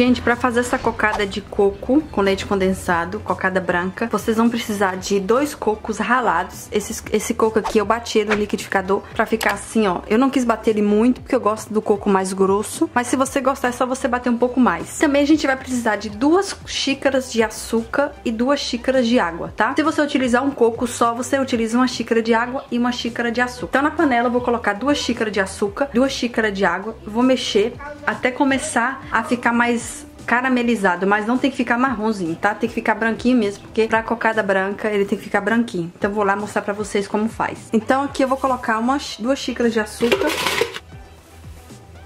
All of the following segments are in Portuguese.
Gente, para fazer essa cocada de coco com leite condensado, cocada branca, vocês vão precisar de 2 cocos ralados. Esse coco aqui eu bati no liquidificador para ficar assim, ó. Eu não quis bater ele muito porque eu gosto do coco mais grosso, mas se você gostar é só você bater um pouco mais. Também a gente vai precisar de 2 xícaras de açúcar e 2 xícaras de água, tá? Se você utilizar um coco só, você utiliza 1 xícara de água e 1 xícara de açúcar. Então na panela eu vou colocar 2 xícaras de açúcar, 2 xícaras de água, vou mexer até começar a ficar mais caramelizado, mas não tem que ficar marronzinho, tá? Tem que ficar branquinho mesmo, porque pra cocada branca ele tem que ficar branquinho. Então vou lá mostrar pra vocês como faz. Então aqui eu vou colocar 2 xícaras de açúcar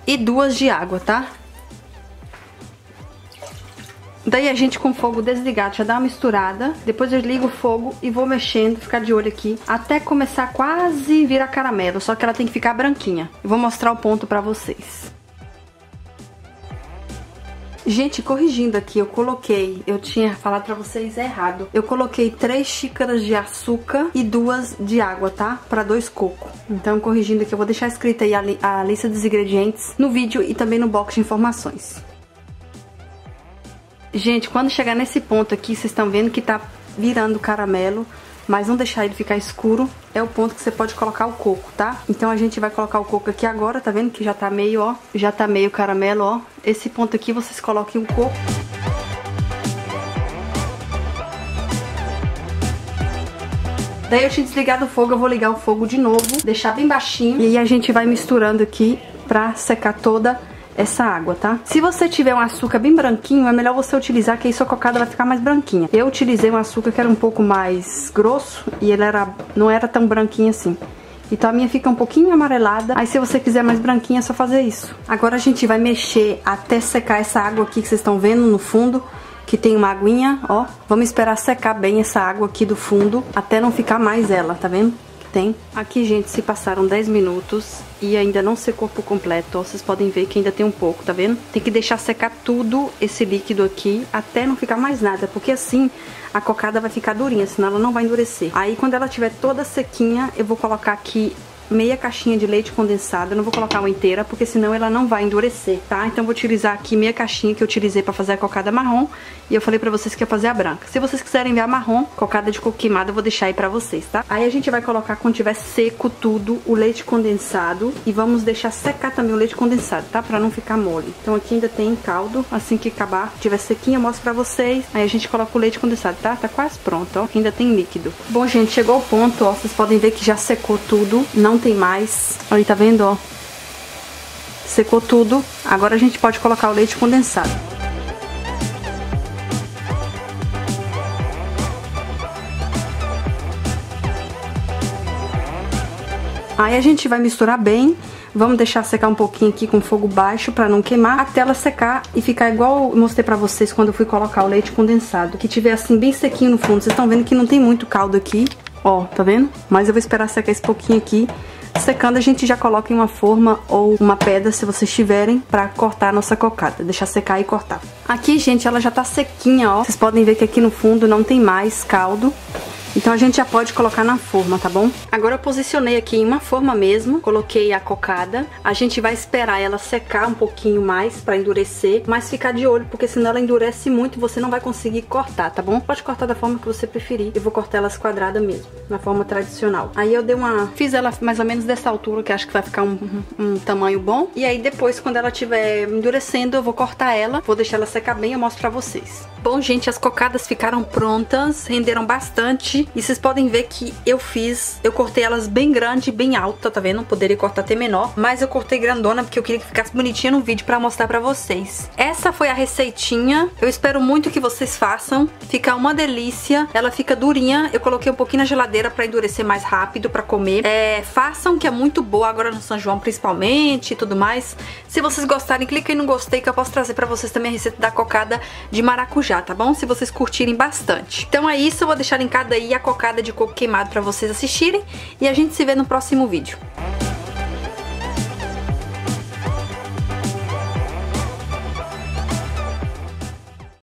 e 2 de água, tá? Daí a gente com fogo desligado já dá uma misturada, depois eu ligo o fogo e vou mexendo, ficar de olho aqui, até começar quase virar caramelo, só que ela tem que ficar branquinha. Eu vou mostrar o ponto pra vocês. Gente, corrigindo aqui, eu tinha falado pra vocês errado. Eu coloquei 3 xícaras de açúcar e 2 de água, tá? Pra 2 cocos. Então, corrigindo aqui, eu vou deixar escrita aí a lista dos ingredientes no vídeo e também no box de informações. Gente, quando chegar nesse ponto aqui, vocês estão vendo que tá virando caramelo, mas não deixar ele ficar escuro, é o ponto que você pode colocar o coco, tá? Então a gente vai colocar o coco aqui agora, tá vendo que já tá meio, ó, já tá meio caramelo, ó. Esse ponto aqui vocês coloquem o coco. Daí eu tinha desligado o fogo, eu vou ligar o fogo de novo, deixar bem baixinho, e aí a gente vai misturando aqui pra secar toda essa água, tá? Se você tiver um açúcar bem branquinho, é melhor você utilizar, que aí sua cocada vai ficar mais branquinha. Eu utilizei um açúcar que era um pouco mais grosso e ele não era tão branquinho assim. Então a minha fica um pouquinho amarelada. Aí se você quiser mais branquinha é só fazer isso. Agora a gente vai mexer até secar essa água aqui que vocês estão vendo no fundo, que tem uma aguinha, ó. Vamos esperar secar bem essa água aqui do fundo, até não ficar mais ela, tá vendo? Aqui, gente, se passaram 10 minutos e ainda não secou por completo, ó, vocês podem ver que ainda tem um pouco, tá vendo? Tem que deixar secar tudo esse líquido aqui até não ficar mais nada, porque assim a cocada vai ficar durinha, senão ela não vai endurecer. Aí quando ela tiver toda sequinha, eu vou colocar aqui meia caixinha de leite condensado, eu não vou colocar uma inteira, porque senão ela não vai endurecer, tá? Então eu vou utilizar aqui meia caixinha que eu utilizei pra fazer a cocada marrom, e eu falei pra vocês que ia fazer a branca. Se vocês quiserem ver a marrom, cocada de coco queimado, eu vou deixar aí pra vocês, tá? Aí a gente vai colocar, quando tiver seco tudo, o leite condensado, e vamos deixar secar também o leite condensado, tá? Pra não ficar mole. Então aqui ainda tem caldo, assim que acabar, tiver sequinho eu mostro pra vocês, aí a gente coloca o leite condensado, tá? Tá quase pronto, ó, aqui ainda tem líquido. Bom, gente, chegou o ponto, ó, vocês podem ver que já secou tudo, não tem mais, aí tá vendo, ó, secou tudo. Agora a gente pode colocar o leite condensado. Aí a gente vai misturar bem, vamos deixar secar um pouquinho aqui com fogo baixo pra não queimar, até ela secar e ficar igual eu mostrei pra vocês quando eu fui colocar o leite condensado, que tiver assim bem sequinho no fundo. Vocês estão vendo que não tem muito caldo aqui, ó, tá vendo? Mas eu vou esperar secar esse pouquinho aqui. Secando, a gente já coloca em uma forma ou uma pedra, se vocês tiverem, pra cortar a nossa cocada. Deixar secar e cortar. Aqui, gente, ela já tá sequinha, ó. Vocês podem ver que aqui no fundo não tem mais caldo. Então a gente já pode colocar na forma, tá bom? Agora eu posicionei aqui em uma forma mesmo, coloquei a cocada. A gente vai esperar ela secar um pouquinho mais pra endurecer, mas ficar de olho, porque senão ela endurece muito e você não vai conseguir cortar, tá bom? Pode cortar da forma que você preferir. Eu vou cortar elas quadradas mesmo, na forma tradicional. Aí eu fiz ela mais ou menos dessa altura, que acho que vai ficar um tamanho bom. E aí depois, quando ela estiver endurecendo, eu vou cortar ela, vou deixar ela secar bem e eu mostro pra vocês. Bom, gente, as cocadas ficaram prontas, renderam bastante. E vocês podem ver que eu cortei elas bem grande, bem alta, tá vendo? Poderia cortar até menor, mas eu cortei grandona porque eu queria que ficasse bonitinha no vídeo pra mostrar pra vocês. Essa foi a receitinha, eu espero muito que vocês façam, fica uma delícia, ela fica durinha, eu coloquei um pouquinho na geladeira pra endurecer mais rápido, pra comer. Façam, que é muito boa agora no São João principalmente e tudo mais. Se vocês gostarem, clica aí no gostei que eu posso trazer pra vocês também a receita da cocada de maracujá, tá bom? Se vocês curtirem bastante. Então é isso, eu vou deixar linkado aí a cocada de coco queimado para vocês assistirem, e a gente se vê no próximo vídeo.